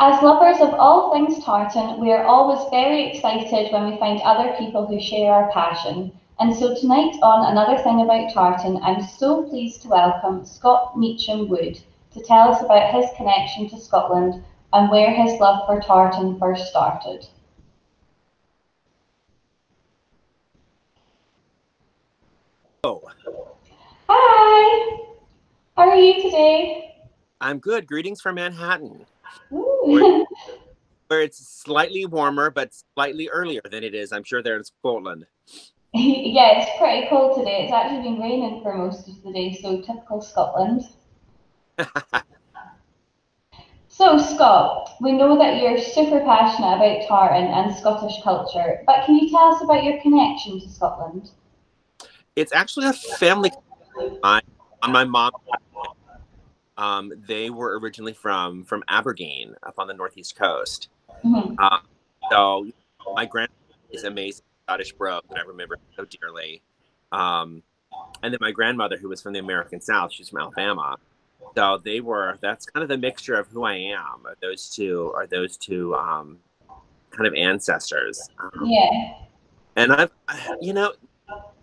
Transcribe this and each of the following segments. As lovers of all things tartan, we are always very excited when we find other people who share our passion. And so tonight on Another Thing About Tartan, I'm so pleased to welcome Scot Meacham Wood to tell us about his connection to Scotland and where his love for tartan first started. Hello. Hi. How are you today? I'm good. Greetings from Manhattan. Where it's slightly warmer, but slightly earlier than it is, I'm sure, there in Scotland. Yeah, it's pretty cold today. It's actually been raining for most of the day, so typical Scotland. So, Scot, we know that you're super passionate about tartan and Scottish culture, but can you tell us about your connection to Scotland? It's actually a family connection on my mom's side. They were originally from Aberdeen, up on the northeast coast. Mm-hmm. So my grandmother is amazing Scottish brogue, and I remember so dearly. And then my grandmother, who was from the American South, she's from Alabama. So they were. That's kind of the mixture of who I am. Those two kind of ancestors. Yeah. And I've, you know,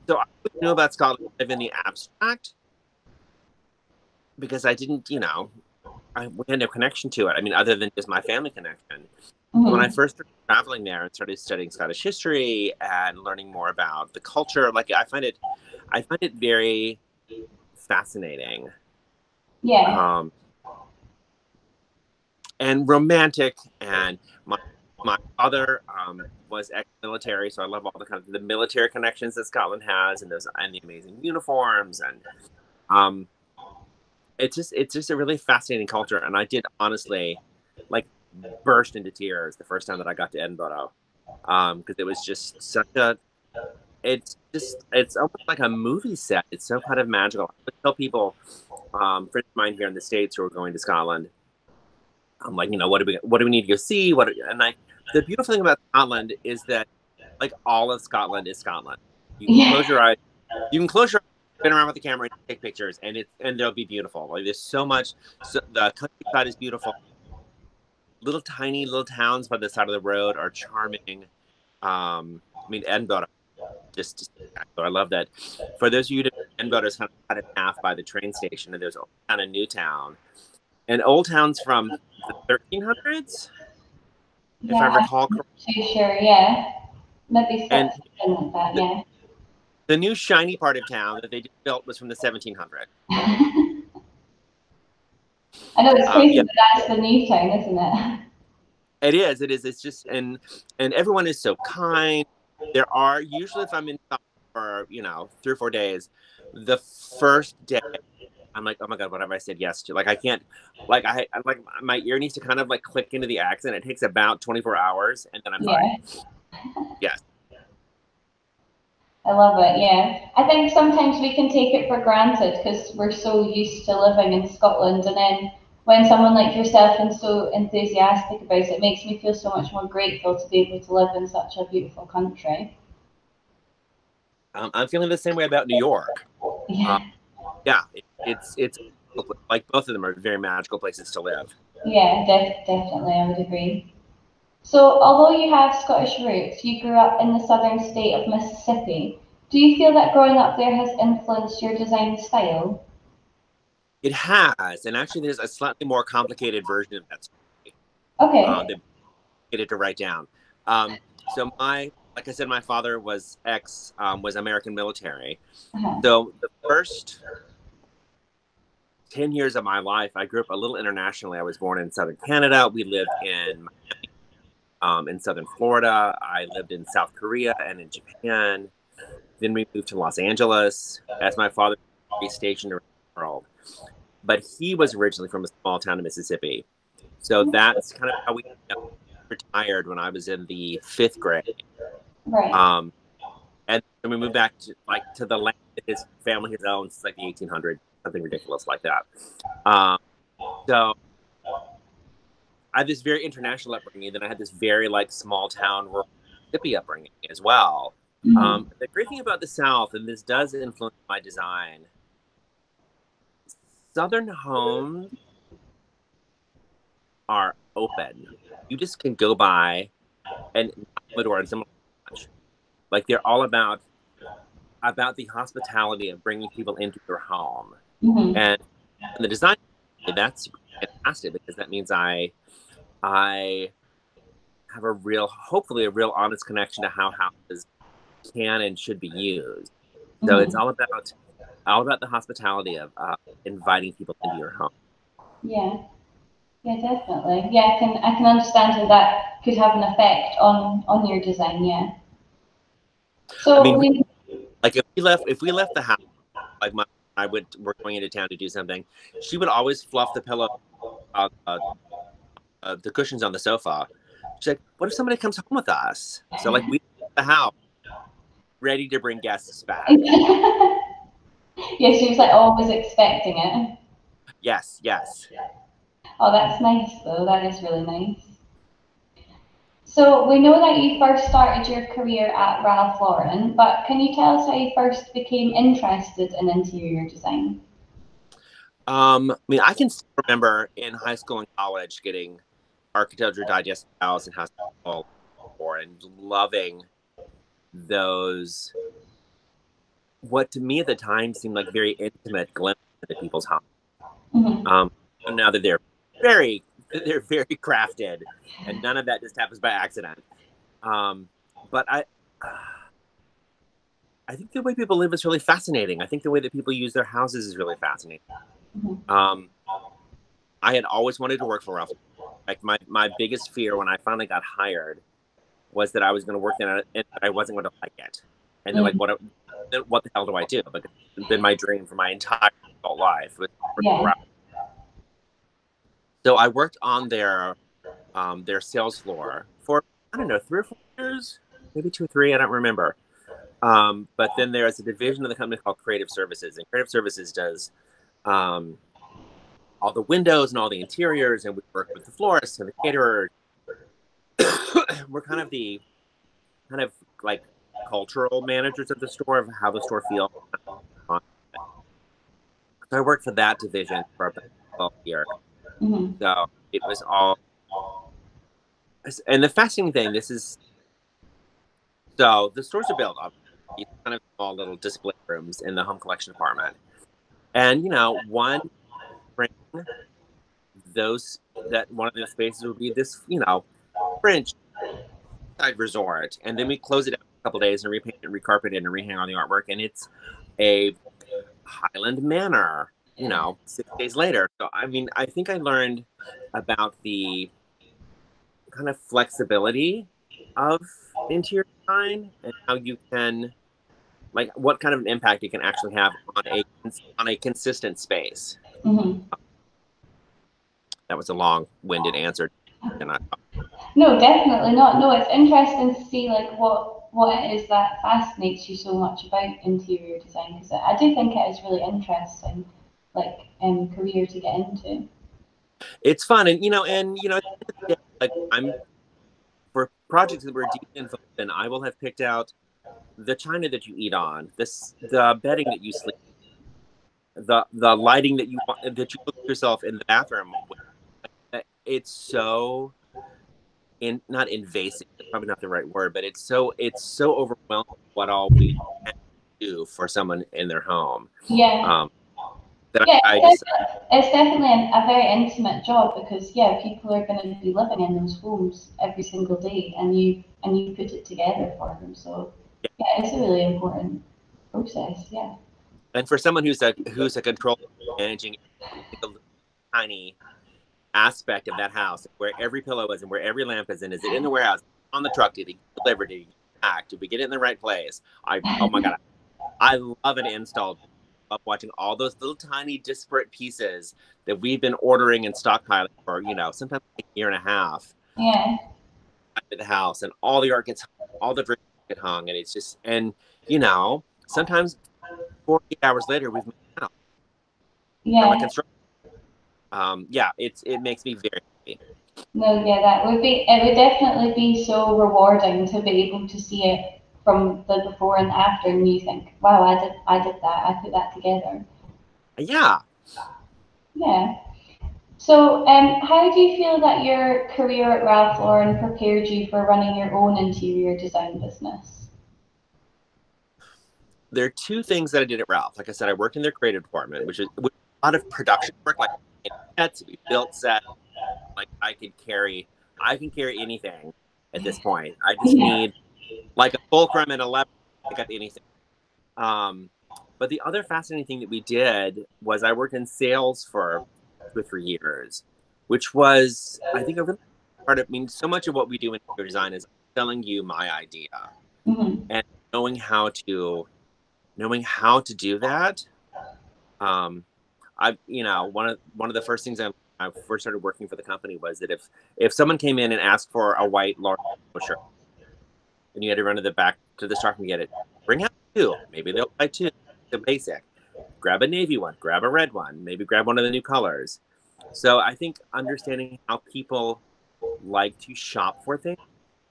so I didn't know about Scotland in the abstract, because I didn't, you know, I had no connection to it. I mean, other than just my family connection. Mm-hmm. When I first started traveling there and started studying Scottish history and learning more about the culture, like, I find it very fascinating. Yeah. And romantic. And my father was ex-military, so I love all the kind of the military connections that Scotland has, and the amazing uniforms, and It's just a really fascinating culture, and I did honestly, like, burst into tears the first time that I got to Edinburgh, because it was just such a, it's almost like a movie set. It's so kind of magical. I tell people, friends of mine here in the States who are going to Scotland, I'm like, you know, what do we need to go see? The beautiful thing about Scotland is that, like, all of Scotland is Scotland. You can close your eyes. You can close your eyes, spin around with the camera and take pictures, and they'll be beautiful. Like, there's so much. So the countryside is beautiful. Little tiny little towns by the side of the road are charming. I mean, Edinburgh, just I love that. For those of you who know, Edinburgh is kind of cut in half by the train station, and there's Old Town and New Town. And Old Town's from the 1300s, if I recall correctly. Sure, yeah, maybe something like that, yeah. The new shiny part of town that they just built was from the 1700s. I know, it's crazy, yeah. But that's the new town, isn't it? It is. It is. It's just, and everyone is so kind. There are usually, if I'm in for, you know, 3 or 4 days, the first day I'm like, oh my god, what have I said yes to? Like, I can't, like, I'm like, my ear needs to kind of, like, click into the accent. It takes about 24 hours, and then I'm like, yes. I love it, yeah. I think sometimes we can take it for granted because we're so used to living in Scotland, and then when someone like yourself is so enthusiastic about it, it makes me feel so much more grateful to be able to live in such a beautiful country. I'm feeling the same way about New York. Yeah. Yeah, it's like both of them are very magical places to live. Yeah, definitely, I would agree. So, although you have Scottish roots, you grew up in the southern state of Mississippi. Do you feel that growing up there has influenced your design style? It has, and actually there's a slightly more complicated version of that story. Okay. They get it to write down. So like I said, my father was was American military. Uh-huh. So the first 10 years of my life, I grew up a little internationally. I was born in southern Canada. We lived in Miami. In southern Florida, I lived in South Korea and in Japan. Then we moved to Los Angeles, as my father was stationed around the world. But he was originally from a small town in Mississippi, so that's kind of how we retired when I was in the 5th grade. Right. And then we moved back to the land that his family has owned since like the 1800s, something ridiculous like that. So I had this very international upbringing, then I had this very, like, small town rural hippie upbringing as well. Mm-hmm. The great thing about the South, and this does influence my design, Southern homes are open. You just can go by and knock on the door and someone will watch. Like, they're all about the hospitality of bringing people into your home. Mm-hmm. And the design, that's fantastic, because that means I have a real, hopefully a real honest connection to how houses can and should be used. So mm-hmm. it's all about the hospitality of inviting people into your home. Yeah, yeah, definitely. Yeah, I can understand how that could have an effect on your design. Yeah. So I mean, like if we left the house, like we're going into town to do something, she would always fluff the pillow, the cushions on the sofa. She's like, "What if somebody comes home with us?" So like we left the house, ready to bring guests back. Yeah, she was like always expecting it. Yes, yes. Oh, that's nice though. That is really nice. So we know that you first started your career at Ralph Lauren, but can you tell us how you first became interested in interior design? I mean, I can still remember in high school and college getting Architecture Digest files and House and loving those, what to me at the time seemed like very intimate glimpses into people's homes. Mm-hmm. Now that they're very crafted, and none of that just happens by accident. But I think the way people live is really fascinating. I think the way that people use their houses is really fascinating. Mm-hmm. I had always wanted to work for Ralph. Like my biggest fear when I finally got hired was that I was going to work in it and I wasn't going to like it. And they're mm-hmm. like, what the hell do I do? But it's been my dream for my entire adult life. Yeah. So I worked on their sales floor for, I don't know, 3 or 4 years, maybe 2 or 3, I don't remember. But then there is a division of the company called Creative Services, and Creative Services does all the windows and all the interiors, and we work with the florists and the caterer. We're kind of like cultural managers of the store, of how the store feels. So I worked for that division for about 12 years. Mm-hmm. So it was all, and the fascinating thing, so the stores are built up, these kind of small little display rooms in the home collection department. And, you know, one of the spaces would be this, you know, French side resort. And then we close it up a couple days and repaint it and recarpet it and rehang all the artwork. And it's a Highland Manor, you know, 6 days later. So, I mean, I think I learned about the kind of flexibility of interior design and how you can, like, what kind of an impact you can actually have on a consistent space. Mm-hmm. That was a long-winded answer. No, definitely not. No, it's interesting to see like what it is that fascinates you so much about interior design, because I do think it is really interesting, like, career to get into. It's fun, and you know, like for projects that we're deep involved in, I will have picked out the china that you eat on, the bedding that you sleep, the lighting that you look at yourself in the bathroom. It's so, not invasive, probably not the right word, but it's so overwhelming what all we can do for someone in their home. Yeah. It's definitely a very intimate job, because yeah, people are going to be living in those homes every single day, and you put it together for them. So yeah, it's a really important process. Yeah. And for someone who's a controller managing a tiny aspect of that house, where every pillow is and where every lamp is, and is it in the warehouse, on the truck, did it get delivered, did it packed, did we get it in the right place? Oh my god, I love an install. Love watching all those little tiny disparate pieces that we've been ordering and stockpiling for, you know, sometimes a year and a half. Yeah. At the house, and all the art gets hung, all the drinks get hung, and it's just, and you know, sometimes 48 hours later we've moved out. Yeah. From a construction. Yeah, it makes me very happy. No, yeah, it would definitely be so rewarding to be able to see it from the before and after, and you think, wow, I did that, I put that together. Yeah. Yeah. So how do you feel that your career at Ralph Lauren prepared you for running your own interior design business? There are two things that I did at Ralph. Like I said, I worked in their creative department, which is a lot of production work, like sets, we built sets. Like I can carry anything at this point. I just need like a fulcrum and a lever to pick up anything. But the other fascinating thing that we did was I worked in sales for 2 or 3 years, which was, I think, a really part of, I mean, so much of what we do in interior design is selling you my idea. Mm-hmm. And knowing how to do that. One of the first things I first started working for the company was that if someone came in and asked for a white large shirt and you had to run to the back to the shop and get it, bring out 2, maybe they'll buy 2, the basic. Grab a navy one, grab a red one, maybe grab one of the new colors. So I think understanding how people like to shop for things,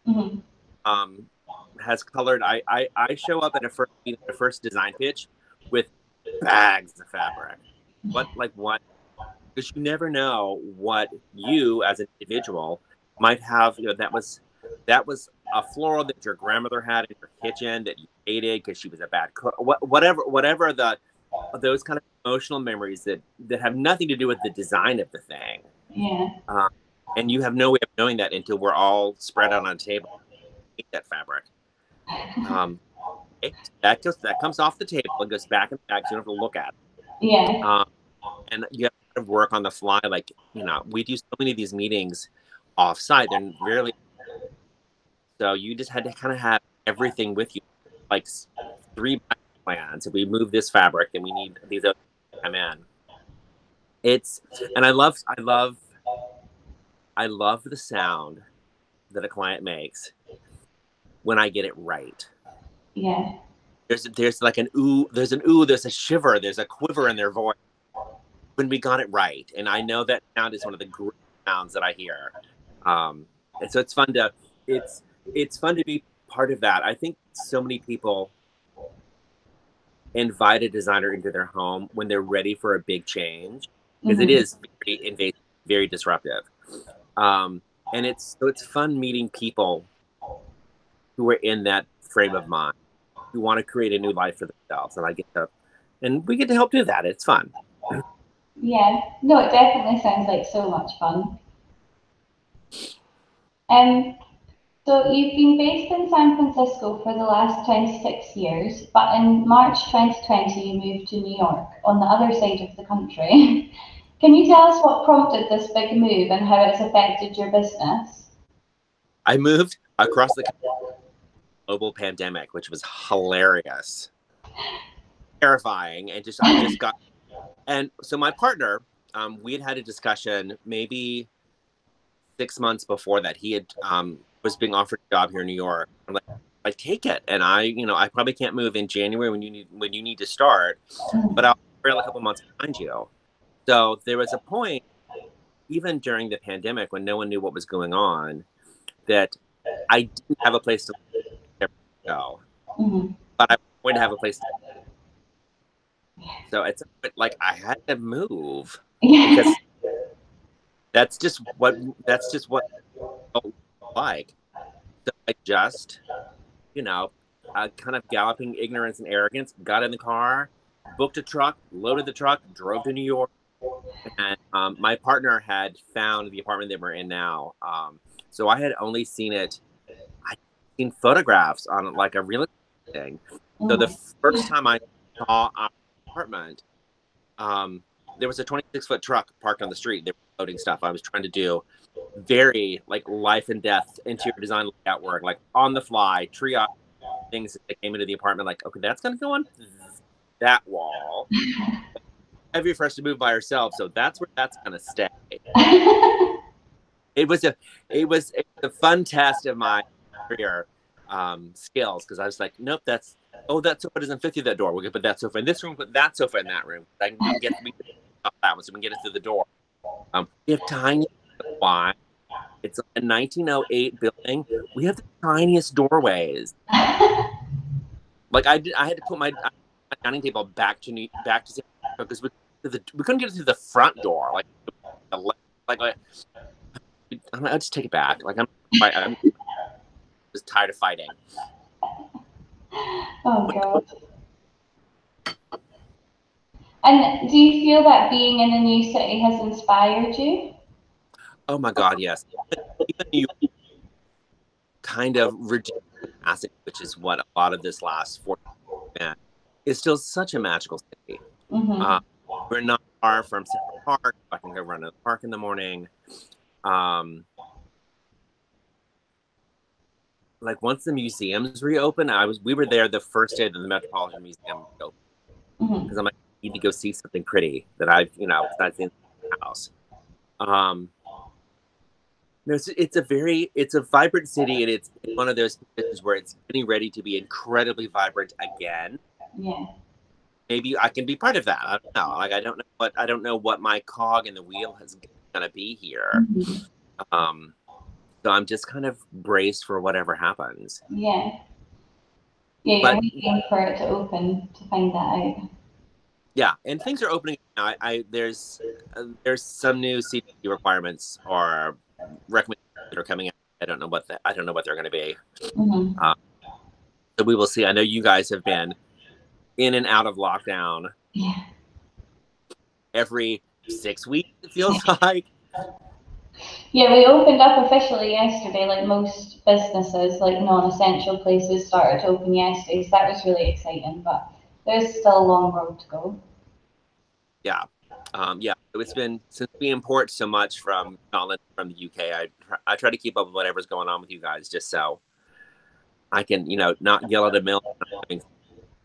mm-hmm, has colored. I show up at a first design pitch with bags of fabric. What? Because you never know what you as an individual might have. You know, that was a floral that your grandmother had in her kitchen that you hated because she was a bad cook. Whatever those kind of emotional memories that have nothing to do with the design of the thing. Yeah. And you have no way of knowing that until we're all spread out on a table. Eat that fabric. That comes off the table and goes back in the bag, so you don't have to look at it. Yeah. And you have to work on the fly. Like, you know, we do so many of these meetings offsite. They're rarely. So you just had to kind of have everything with you. Like 3 plans. If we move this fabric, then we need these other to come in. I love the sound that a client makes when I get it right. Yeah. There's like an ooh, there's a shiver, there's a quiver in their voice when we got it right. And I know that sound is one of the great sounds that I hear. And so it's fun to be part of that. I think so many people invite a designer into their home when they're ready for a big change, because mm-hmm, it is very invasive, very disruptive. And it's fun meeting people who are in that frame of mind, who want to create a new life for themselves. And we get to help do that. It's fun. Yeah, no, it definitely sounds like so much fun. So you've been based in San Francisco for the last 26 years, but in March 2020 you moved to New York on the other side of the country. Can you tell us what prompted this big move and how it's affected your business? I moved across the global pandemic, which was hilarious, terrifying, and I just got. And so my partner, we had a discussion maybe 6 months before that. He had was being offered a job here in New York. I'm like, I take it. And I probably can't move in January when you need to start, but I'll trail a couple months behind you. So there was a point, even during the pandemic, when no one knew what was going on, that I didn't have a place to go, mm-hmm, but I was going to have a place to live. So it's like, I had to move, because that's just what like. So I just, kind of galloping ignorance and arrogance, got in the car, booked a truck, loaded the truck, drove to New York. And my partner had found the apartment that we're in now. So I had only seen it, I'd seen photographs on like a real thing. So the first time I saw our apartment, there was a 26-foot truck parked on the street. They were loading stuff. I was trying to do very like life and death interior design layout work, like on the fly, triage things that came into the apartment. Like, okay, that's going to go on that wall. Every first to move by herself, so that's where that's going to stay. It was a fun test of my career skills, because I was like, nope, that sofa doesn't fit through that door. We're going to put that sofa in this room, put that sofa in that room. I can get that one, so we can get it through the door. We have tiny. Why? It's a 1908 building. We have the tiniest doorways. Like I had to put my dining table back to San Francisco because we couldn't get it through the front door. Like I'll just take it back. Like I'm just tired of fighting. Oh God. And do you feel that being in a new city has inspired you? Oh my God, yes. Even you kind of reduce acid, which is what a lot of this last 4 years been. It's still such a magical city. Mm-hmm. We're not far from Central Park. I can go run to the park in the morning. Like once the museums reopened, we were there the first day that the Metropolitan Museum opened. Mm-hmm. Because I'm like, I need to go see something pretty that I've, you know, that's in the house. It's a vibrant city, and it's one of those places where it's getting ready to be incredibly vibrant again. Yeah. Maybe I can be part of that. I don't know. Like I don't know what my cog in the wheel is gonna be here. Mm-hmm. So I'm just kind of braced for whatever happens. Yeah. Yeah, you're waiting for it to open to find that out. Yeah, and things are opening now. There's some new CPD requirements or recommendations that are coming out. I don't know what they're going to be. Mm-hmm. So we will see. I know you guys have been in and out of lockdown. Yeah. Every 6 weeks, it feels like. Yeah, we opened up officially yesterday, like most businesses, like non-essential places started to open yesterday, so that was really exciting, but there's still a long road to go. Yeah, it's been, since we import so much from Scotland, from the UK, I try to keep up with whatever's going on with you guys, just so I can, you know, not yell at a mill having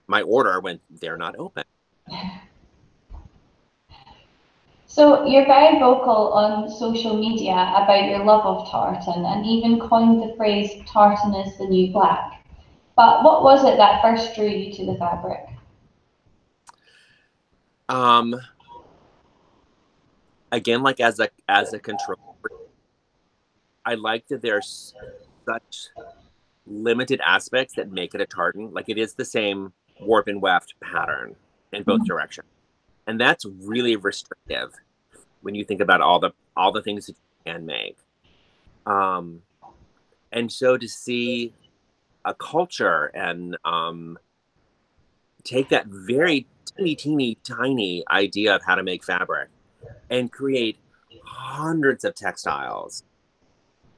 my order when they're not open. So you're very vocal on social media about your love of tartan and even coined the phrase tartan is the new black. But what was it that first drew you to the fabric? Again, like as a control, I like that there's such limited aspects that make it a tartan. Like it is the same warp and weft pattern in both mm-hmm. directions. And that's really restrictive when you think about all the things that you can make. And so to see a culture and take that very teeny tiny idea of how to make fabric and create hundreds of textiles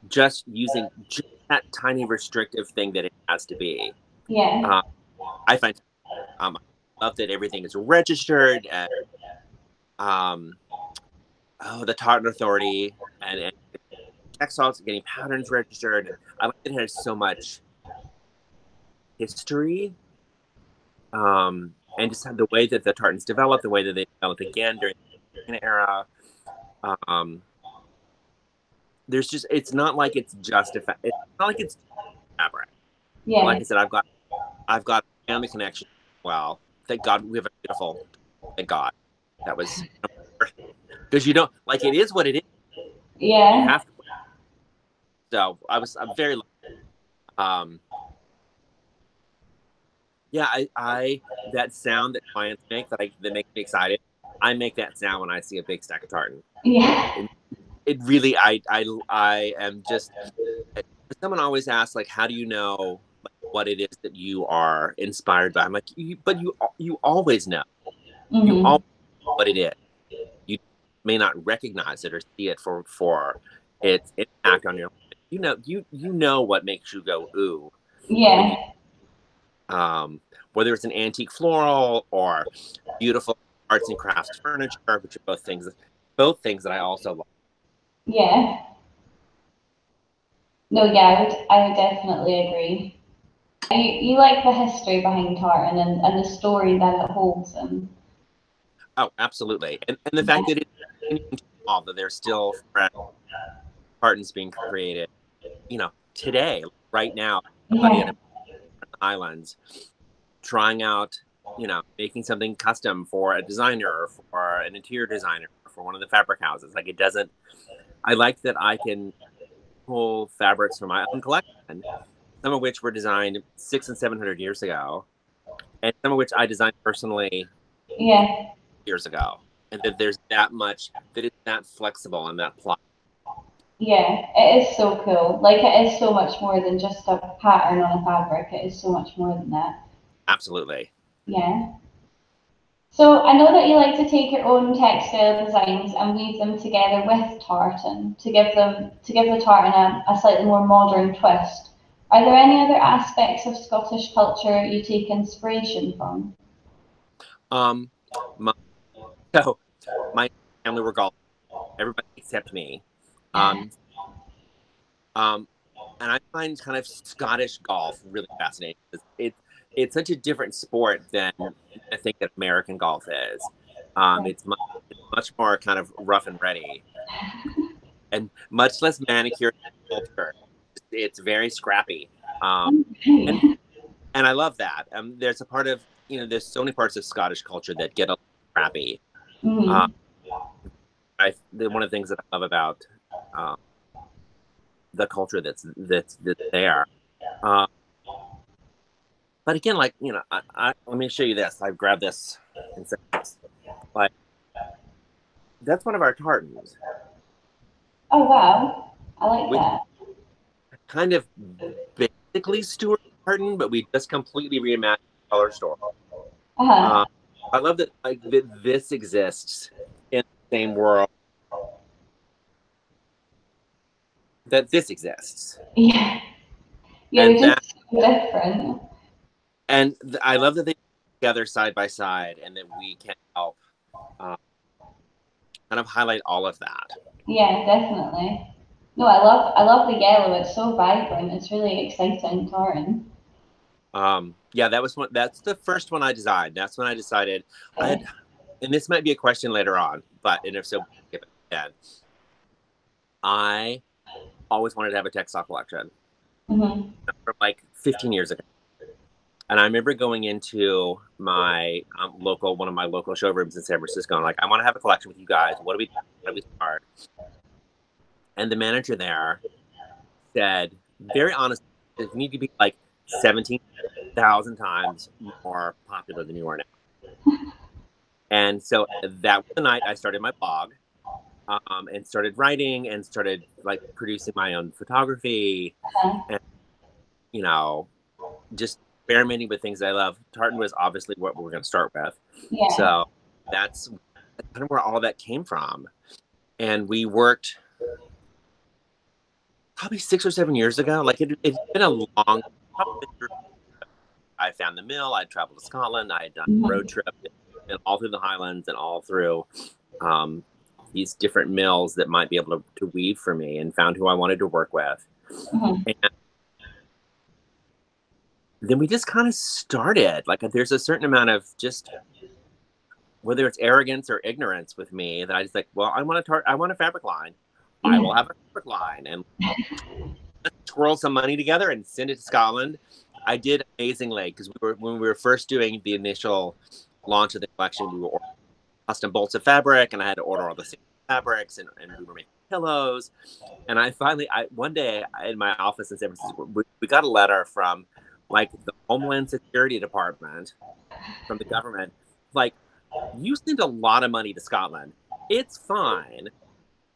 just using just that tiny restrictive thing that it has to be. Yeah. I find love that everything is registered and the Tartan Authority and textiles getting patterns registered. I like that it has so much history and just the way that the tartans developed, the way that they developed again during the era. There's just it's not like it's fabric. Yeah. Like I said, I've got family connection as well. Thank God we have a beautiful, thank God. That was, because you don't, like it is what it is. Yeah. You have to, so I'm very lucky. That sound that clients make, that makes me excited. I make that sound when I see a big stack of tartan. Yeah. It really, I am just, someone always asks like, how do you know what it is that you are inspired by? I'm like, you always know. Mm-hmm. You always know what it is. You may not recognize it or see it for its impact on your life. You know what makes you go ooh. Yeah. Whether it's an antique floral or beautiful arts and crafts furniture, which are both things that I also love. Yeah. No, yeah, I would definitely agree. You like the history behind tartan and the story that it holds. And oh, absolutely. And the fact that it's all that there's still fresh tartans being created, you know, today, right now, somebody in the islands trying out, you know, making something custom for a designer or for an interior designer or for one of the fabric houses. Like it doesn't, I like that I can pull fabrics from my own collection, some of which were designed 600 and 700 years ago, and some of which I designed personally years ago. and that there's that much that is that flexible and that pliable. Yeah, it is so cool. Like, it is so much more than just a pattern on a fabric. It is so much more than that. Absolutely. Yeah. So I know that you like to take your own textile designs and weave them together with tartan to give them the tartan a slightly more modern twist. Are there any other aspects of Scottish culture you take inspiration from? My family were golfers. Everybody except me. And I find kind of Scottish golf really fascinating. It's such a different sport than I think that American golf is. It's much more kind of rough and ready, and much less manicured culture. It's very scrappy, and I love that. There's a part of, you know, there's so many parts of Scottish culture that get a little scrappy. Mm-hmm. One of the things that I love about the culture that's there. But again, like, you know, let me show you this. I've grabbed this and said this. Like, that's one of our tartans. Oh, wow. I like that. Kind of basically Stuart tartan, but we just completely reimagined the color story. Uh-huh. I love that, like, that this exists in the same world that this exists. Yeah. Yeah, they're just so different. And I love that they together side by side, and that we can help kind of highlight all of that. Yeah, definitely. No, I love the yellow. It's so vibrant. It's really exciting, tartan. Yeah, that's the first one I designed. That's when I decided. Okay. And this might be a question later on, and if so, give it again. I always wanted to have a textile collection. Mm-hmm. From like 15 years ago. And I remember going into my one of my local showrooms in San Francisco, and I'm like, I want to have a collection with you guys. What do we start? And the manager there said, very honestly, you need to be like 17,000 times more popular than you are now. And so that was the night I started my blog, and started writing, and started like producing my own photography, and, you know, just experimenting with things I love. Tartan was obviously what we were going to start with. Yeah. So that's kind of where all that came from. And we worked probably 6 or 7 years ago. Like, it's been a long time. I found the mill. I traveled to Scotland. I had done a road trip, and all through the Highlands, and all through these different mills that might be able to weave for me, and found who I wanted to work with. And then we just kind of started. Like, there's a certain amount of just, whether it's arrogance or ignorance with me, that I just like, well, I want a fabric line. I will have a fabric line, and twirl some money together and send it to Scotland. I did amazingly, because when we were first doing the initial launch of the collection, we were ordering custom bolts of fabric, and I had to order all the same fabrics, and we were making pillows. And I finally, one day in my office in San Francisco, we got a letter from like the Homeland Security Department, from the government, like, you send a lot of money to Scotland. It's fine,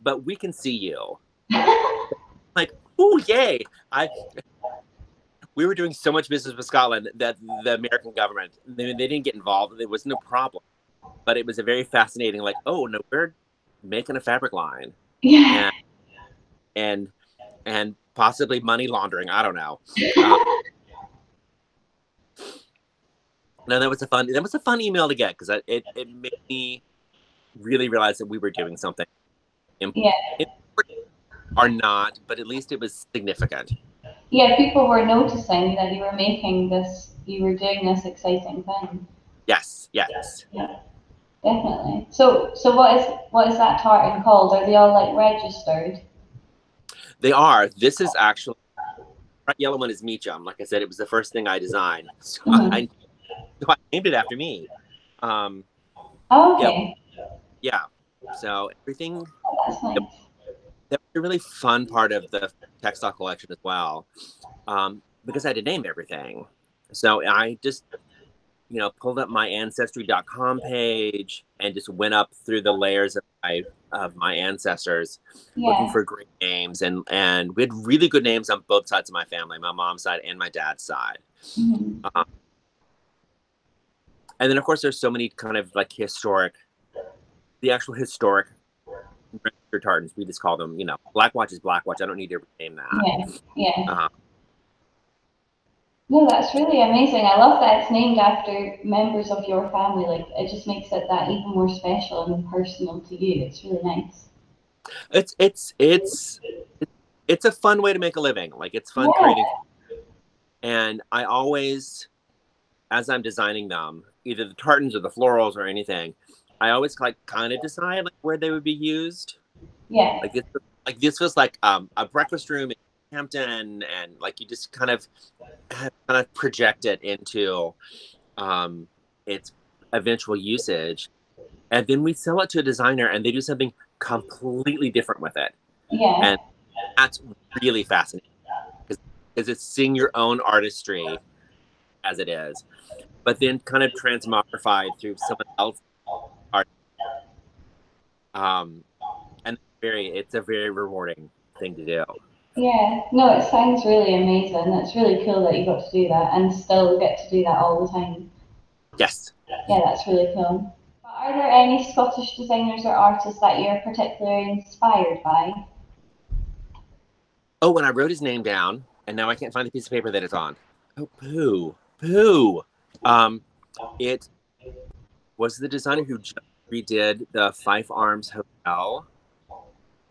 but we can see you. Like, oh, yay. We were doing so much business with Scotland that the American government, they didn't get involved. There was no problem. But it was a very fascinating, like, oh, no, we're making a fabric line. Yeah. And possibly money laundering. I don't know. No, that was a fun email to get, because it made me really realize that we were doing something important. Yeah. Or not, but at least it was significant. Yeah, people were noticing that you were doing this exciting thing. Yes, yes. Yeah, definitely. So what is that tartan called? Are they all like registered? They are. This is actually, that yellow one is Meacham. Like I said, it was the first thing I designed. So I named it after me. Okay. Yeah. So everything. Oh, that's nice. That was a really fun part of the textile collection as well, because I had to name everything. So I just you know, pulled up my ancestry.com page and just went up through the layers of my ancestors, looking for great names. And we had really good names on both sides of my family, my mom's side and my dad's side. Mm-hmm. And then, of course, there's so many kind of like the actual historic tartans. We just call them, you know, Black Watch is Black Watch. I don't need to rename that. Yeah, yeah. No, that's really amazing. I love that it's named after members of your family. Like, it just makes it that even more special and personal to you. It's really nice. It's a fun way to make a living. Like, it's fun creating. And I always, as I'm designing them, either the tartans or the florals or anything, I always like kind of decide like where they would be used. Yeah. Like this was like a breakfast room in Hampton, and like you just kind of project it into its eventual usage, and then we sell it to a designer and they do something completely different with it. Yeah. And that's really fascinating because it's seeing your own artistry as it is, but then kind of transmogrified through someone else's art. It's a very rewarding thing to do. Yeah, no, it sounds really amazing. It's really cool that you got to do that and still get to do that all the time. Yes. Yeah, that's really cool. But are there any Scottish designers or artists that you're particularly inspired by? Oh, when I wrote his name down, and now I can't find the piece of paper that it's on. Oh, poo. It was the designer who just redid the Fife Arms Hotel.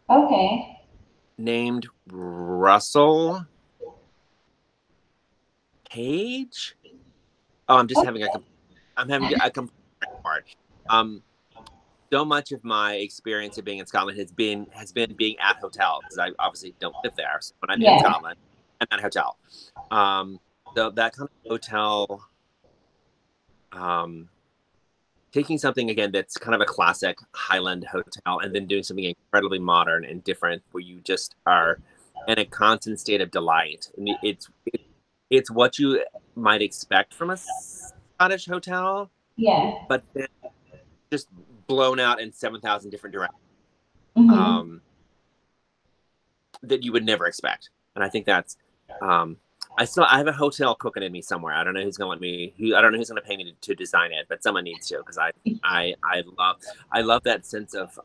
Okay. Named Russell Page. Oh, I'm just having a complete part. So much of my experience of being in Scotland has been being at hotels, because I obviously don't live there. So when I'm in Scotland, I'm at a hotel. So that kind of hotel, taking something, again, that's kind of a classic Highland hotel and then doing something incredibly modern and different where you just are in a constant state of delight. I mean, it's what you might expect from a Scottish hotel. Yeah. But then just blown out in 7,000 different directions, mm-hmm. That you would never expect. And I think that's... I have a hotel cooking in me somewhere. I don't know who's going to let me. I don't know who's going to pay me to design it, but someone needs to, because I love that sense of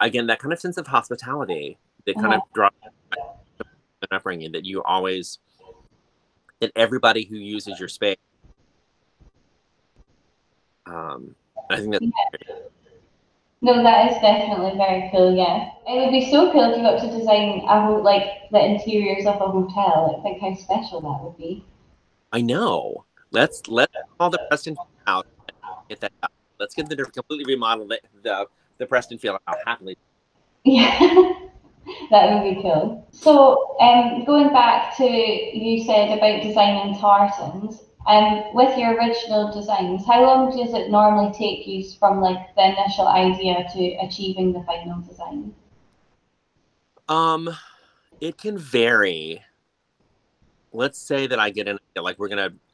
again, that kind of sense of hospitality that kind of draws an upbringing, that you always, that everybody who uses your space. I think that's No, that is definitely very cool, yeah. It would be so cool if you got to design the interiors of a hotel. I think how special that would be. I know. Let's call the Preston out and get that out. Let's get them to completely remodel the Preston Field out happily. Yeah, that would be cool. So going back to, you said about designing tartans. With your original designs, how long does it normally take you from like the initial idea to achieving the final design? It can vary. Let's say that I get in, like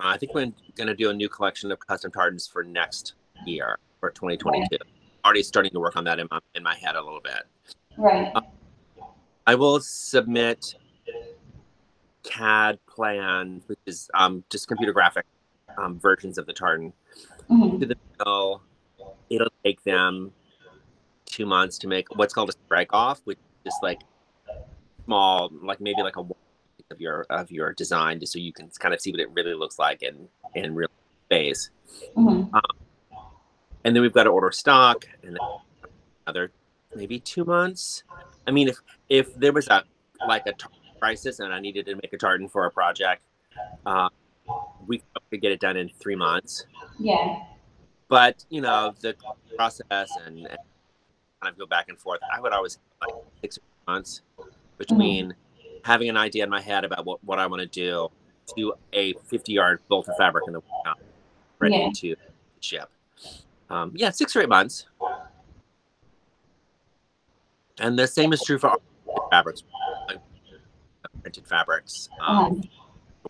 I think we're gonna do a new collection of custom tartans for next year, for 2022. Right. Already starting to work on that in my head a little bit. Right. I will submit CAD plans, which is just computer graphic versions of the tartan. Mm-hmm. To the mill, it'll take them 2 months to make what's called a strike off, which is like small, like maybe like a one of your design, just so you can kind of see what it really looks like in real space. Mm-hmm. And then we've got to order stock, and then another maybe 2 months. I mean, if there was a crisis and I needed to make a tartan for a project, we could get it done in 3 months. Yeah. But, you know, the process and kind of go back and forth, I would always have like 6 months between having an idea in my head about what I want to do to a 50-yard bolt of fabric in the workshop ready to ship. 6 or 8 months. And the same is true for all fabrics. Printed fabrics,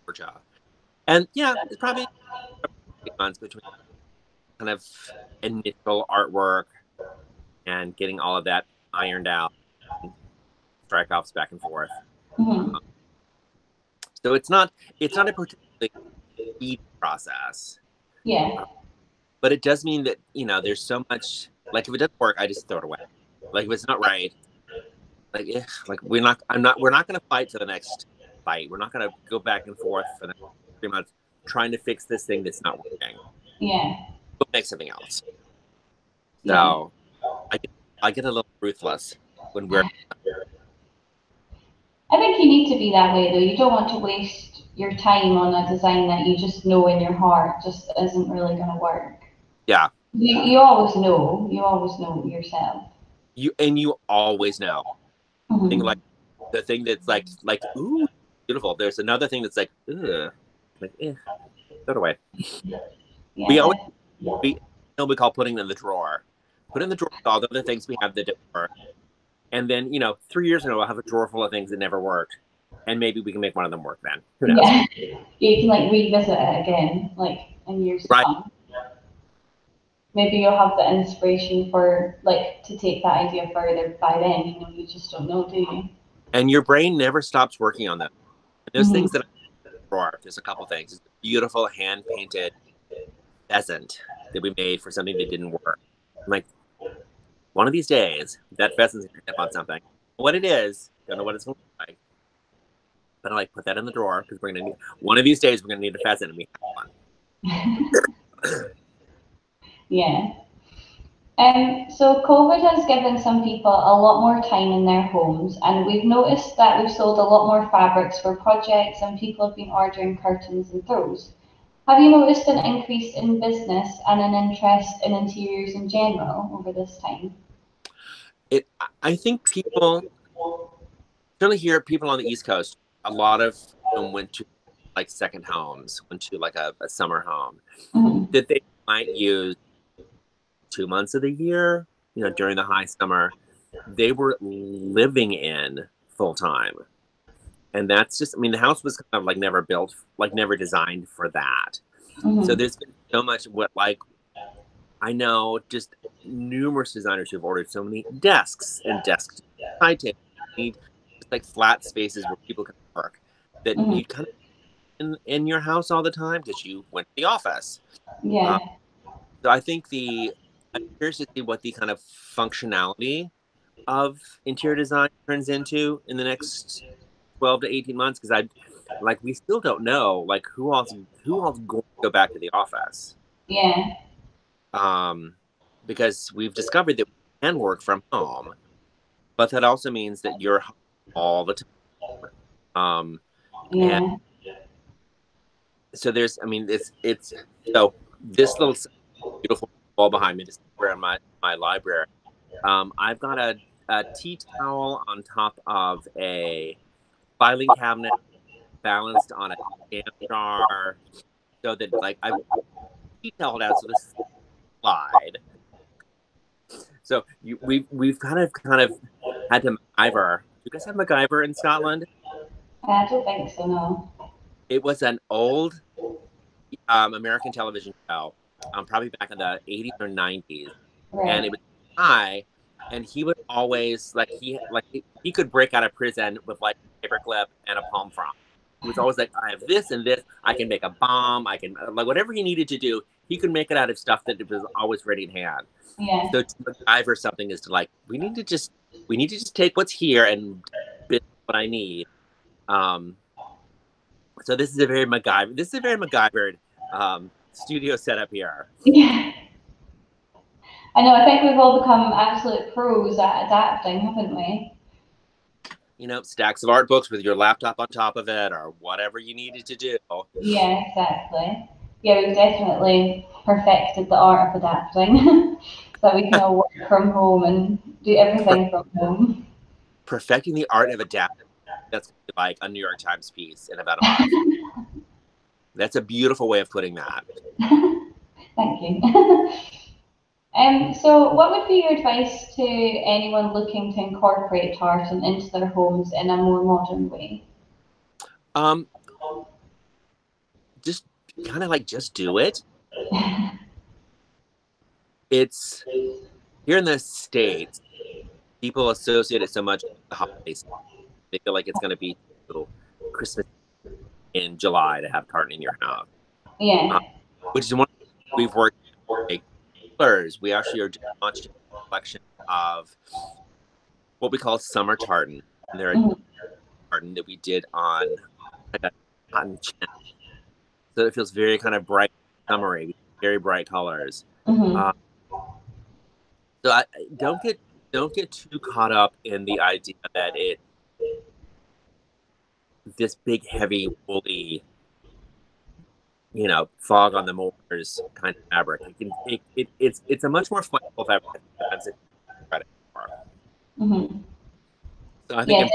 Georgia, and yeah, it's probably months between kind of initial artwork and getting all of that ironed out, strike offs back and forth. Mm-hmm. So it's not a particularly easy process. Yeah. But it does mean that, you know, there's so much, like if it doesn't work, I just throw it away. Like if it's not right, like yeah, like we're not gonna fight to the next fight. We're not gonna go back and forth for the next 3 months trying to fix this thing that's not working. Yeah. We'll make something else. So yeah. I get a little ruthless when we're I think you need to be that way though. You don't want to waste your time on a design that you just know in your heart just isn't really going to work. Yeah. You always know. You always know yourself. You always know. Mm-hmm. Like the thing that's like ooh, beautiful. There's another thing that's like ooh, like eh, throw it away. Yeah. We call putting in the drawer. Put in the drawer all the other things we have that didn't work. And then, you know, 3 years ago, I'll have a drawer full of things that never worked. And maybe we can make one of them work then. Who knows? Yeah. You can, like, revisit it again, like, in years to come. Maybe you'll have the inspiration for, like, to take that idea further by then. You know, you just don't know, do you? And your brain never stops working on them. And those things that I have in the drawer, there's a couple things. It's a beautiful hand-painted pheasant that we made for something that didn't work. I'm like, one of these days, that pheasant's going to end up on something. What it is, don't know what it's going to look like. But I like put that in the drawer because we're going to need. One of these days, we're going to need a pheasant, and we have one. Yeah. So COVID has given some people a lot more time in their homes, and we've noticed that we've sold a lot more fabrics for projects, and people have been ordering curtains and throws. Have you noticed an increase in business and an interest in interiors in general over this time? I think people, certainly here, people on the East Coast, a lot of them went to like second homes, went to like a summer home that they might use 2 months of the year, you know, during the high summer, they were living in full time. And that's just, I mean, the house was kind of like never built, like never designed for that. Mm-hmm. So there's been so much what, like, I know just numerous designers who've ordered so many desks and desks, high tables, like flat spaces where people can work that you kind of in your house all the time because you went to the office. Yeah. So I think I'm curious to see what the kind of functionality of interior design turns into in the next 12 to 18 months, because I like we still don't know like who else going to go back to the office. Yeah. Because we've discovered that we can work from home, but that also means that you're home all the time. Yeah. And so there's, I mean, it's so this little beautiful wall behind me, this is where my library. I've got a tea towel on top of a filing cabinet balanced on a jam jar, so that like I've detailed out so this slide. So we've kind of had to MacGyver. You guys have MacGyver in Scotland? I don't think so. No. It was an old American television show, probably back in the 80s or 90s, right. And it was high. And he would always he could break out of prison with like a paperclip and a palm frond. He was always like, I have this and this. I can make a bomb. I can like whatever he needed to do. He could make it out of stuff that was always ready in hand. Yeah. So to MacGyver something is to like we need to just take what's here and build what I need. So this is a very MacGyver. This is a very MacGyvered studio setup here. Yeah. I know, I think we've all become absolute pros at adapting, haven't we? You know, stacks of art books with your laptop on top of it or whatever you needed to do. Yeah, exactly. Yeah, we've definitely perfected the art of adapting so we can all work from home and do everything from home. Perfecting the art of adapting. That's like a New York Times piece in about a month. That's a beautiful way of putting that. Thank you. So what would be your advice to anyone looking to incorporate tartan into their homes in a more modern way? Just do it. It's here in the States, people associate it so much with the holidays. They feel like it's going to be little Christmas in July to have tartan in your house. Yeah. Which is one of the things we've worked for. We actually are just launching a collection of what we call summer tartan. And they're a tartan that we did on like a cotton channel. So it feels very kind of bright, summery, very bright colors. So don't get too caught up in the idea that it this big, heavy, woolly, you know, fog on the molars kind of fabric. It can take it, it's a much more flexible fabric. So I think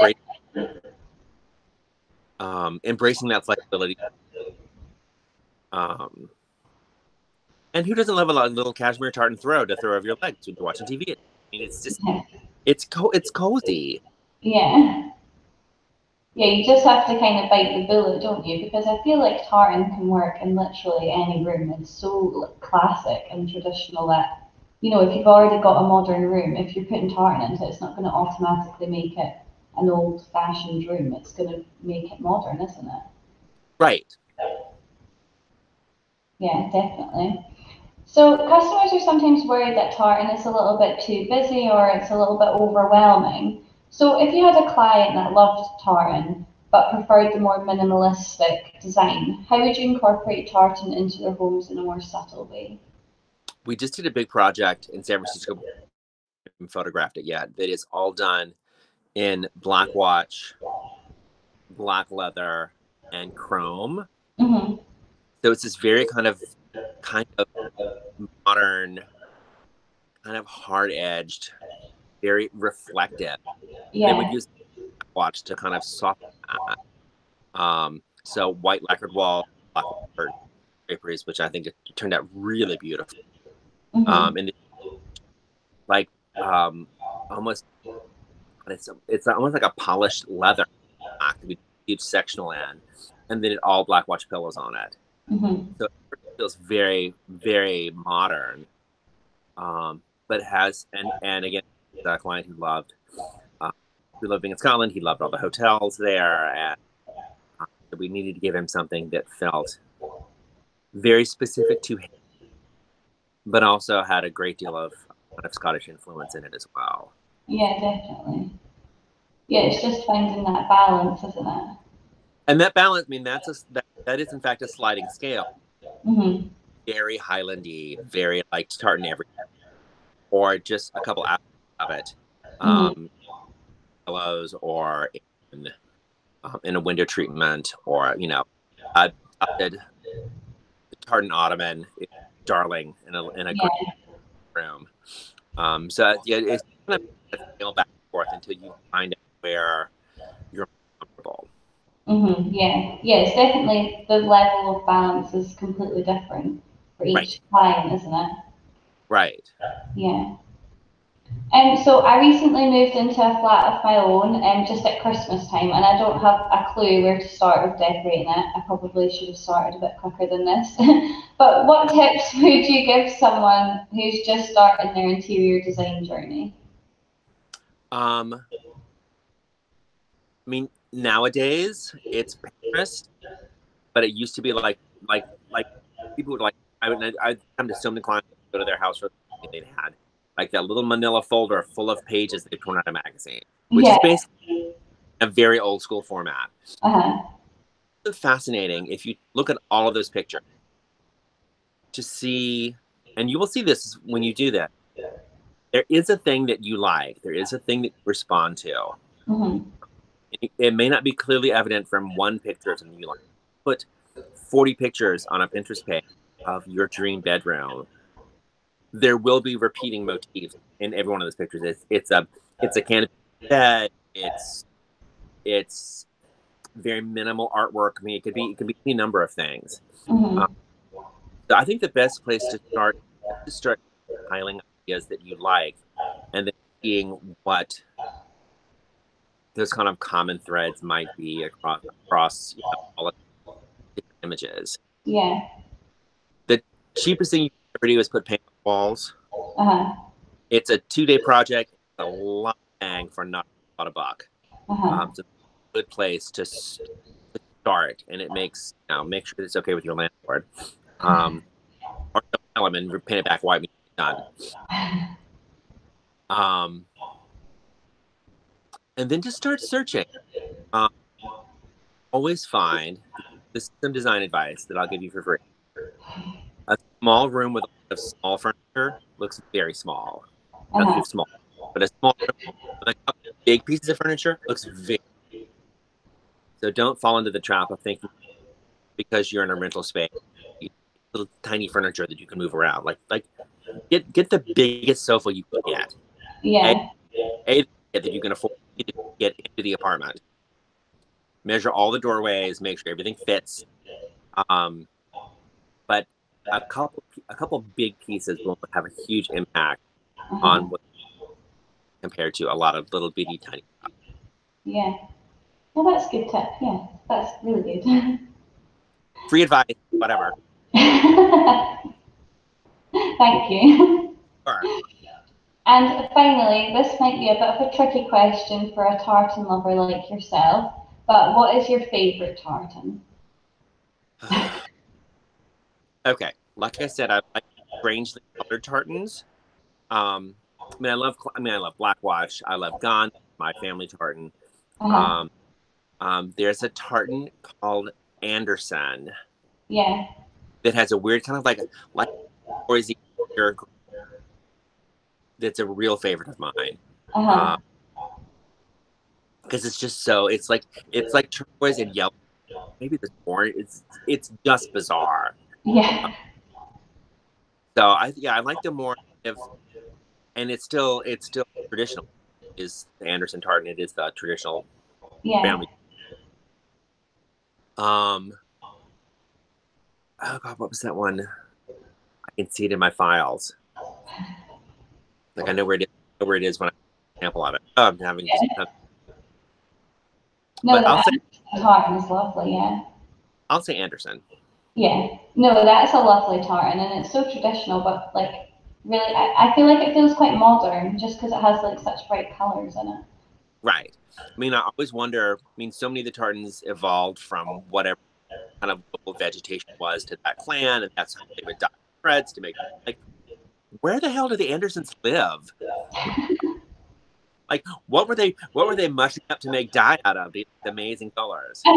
embracing that flexibility. And who doesn't love a little cashmere tartan throw to throw over your legs when you're watching TV? I mean, it's just, it's cozy. Yeah. Yeah, you just have to kind of bite the bullet, don't you? Because I feel like tartan can work in literally any room. It's so classic and traditional that, you know, if you've already got a modern room, if you're putting tartan into it, it's not going to automatically make it an old-fashioned room. It's going to make it modern, isn't it? Right. Yeah, definitely. So customers are sometimes worried that tartan is a little bit too busy or it's a little bit overwhelming. So if you had a client that loved tartan but preferred the more minimalistic design, how would you incorporate tartan into their homes in a more subtle way? We just did a big project in San Francisco. I haven't photographed it yet. That is all done in Black Watch, black leather, and chrome. So it's this very kind of modern, kind of hard-edged, very reflective. Yeah. And we use Black Watch to kind of soften that. So white lacquered wall, black lacquered draperies, which I think it turned out really beautiful. And like almost, it's almost like a polished leather with each sectional end, and then it all Black Watch pillows on it. So it feels very, very modern, but has, and again, the client who loved, who living in Scotland, he loved all the hotels there, and we needed to give him something that felt very specific to him, but also had a great deal of Scottish influence in it as well. Yeah, definitely. Yeah, it's just finding that balance, isn't it? And that balance, I mean, that is in fact a sliding scale. Very Highlandy, very like tartan everywhere, or just a couple hours of it, pillows or in a window treatment, or you know, a tartan ottoman, darling, in a great room. So yeah, it's kind of scale back and forth until you find out where you're comfortable. Yeah, it's definitely the level of balance is completely different for each client, isn't it? Right. Yeah. And so I recently moved into a flat of my own just at Christmas time, and I don't have a clue where to start with decorating it. I probably should have started a bit quicker than this. But what tips would you give someone who's just starting their interior design journey? I mean, nowadays it's Pinterest, but it used to be like people would like I'd come to so many clients go to their house for they'd had like that little manila folder full of pages they torn out a magazine, which is basically a very old school format. It's fascinating if you look at all of those pictures to see, and you will see this when you do that. There is a thing that you like. There is a thing that you respond to. It may not be clearly evident from one picture of something you like. Put 40 pictures on a Pinterest page of your dream bedroom. There will be repeating motifs in every one of those pictures. It's a canopy bed. It's very minimal artwork. I mean, it could be any number of things. So I think the best place to start is to start piling ideas that you like, and then seeing what those kind of common threads might be across all of the images. Yeah. The cheapest thing you can ever do is put paint on walls. It's a 2-day project. A lot of bang for not a lot of buck. It's a good place to start, and it makes, you know, make sure it's okay with your landlord. Or don't tell them and paint it back white. Done. And then just start searching. Always find some design advice that I'll give you for free. A small room with a lot of small furniture looks very small. Not small, but a small room with a couple of big pieces of furniture looks very big. So don't fall into the trap of thinking because you're in a rental space, you have little tiny furniture that you can move around. Like get the biggest sofa you can get. Yeah. That you can afford to get into the apartment. Measure all the doorways, make sure everything fits. But a couple big pieces will have a huge impact on what compared to a lot of little bitty tiny stuff. Yeah. Well, that's a good tip. Yeah, that's really good. Free advice, whatever. Thank you. Sure. And finally, this might be a bit of a tricky question for a tartan lover like yourself, but what is your favorite tartan? Okay, like I said, I like strangely colored tartans. I mean, I love Black Watch. I love Gone, my family tartan. There's a tartan called Anderson. Yeah. That has a weird kind of like noisy color. That's a real favorite of mine. Because it's just so, it's like turquoise and yellow. Maybe this orange. It's just bizarre. Yeah. So I like the more, and it's still traditional. Is the Anderson tartan? It is the traditional family. Oh God, what was that one? I can see it in my files. Like I know where it is when I sample on it. Oh, I'm having no, the tartan is lovely, yeah. I'll say Anderson. Yeah. No, that's a lovely tartan, and it's so traditional, but like really I feel like it feels quite modern just because it has like such bright colours in it. Right. I mean, I always wonder, I mean, so many of the tartans evolved from whatever kind of local vegetation was to that clan, and that's how they would dye threads to make like where the hell do the Andersons live? Like, what were they mushing up to make dye out of these amazing colors? I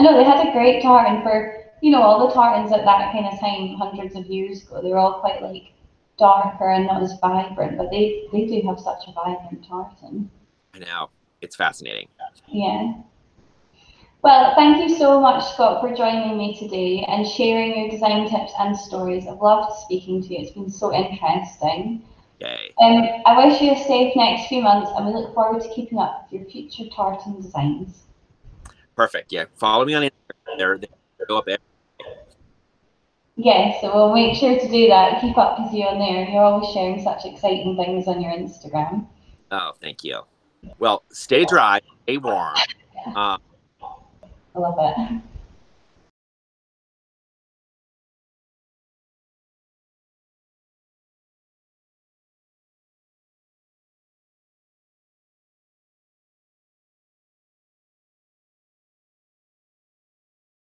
know they had a great tartan for, you know, all the tartans at that kind of time, hundreds of years ago. They were all quite like darker and not as vibrant, but they do have such a vibrant tartan. I know, it's fascinating. Yeah. Well, thank you so much, Scot, for joining me today and sharing your design tips and stories. I've loved speaking to you. It's been so interesting. Yay. I wish you a safe next few months, and we look forward to keeping up with your future tartan designs. Perfect. Yeah. Follow me on Instagram. They go up every day. Yeah, so we'll make sure to do that. Keep up with you on there. You're always sharing such exciting things on your Instagram. Oh, thank you. Well, stay dry, stay warm. I love it.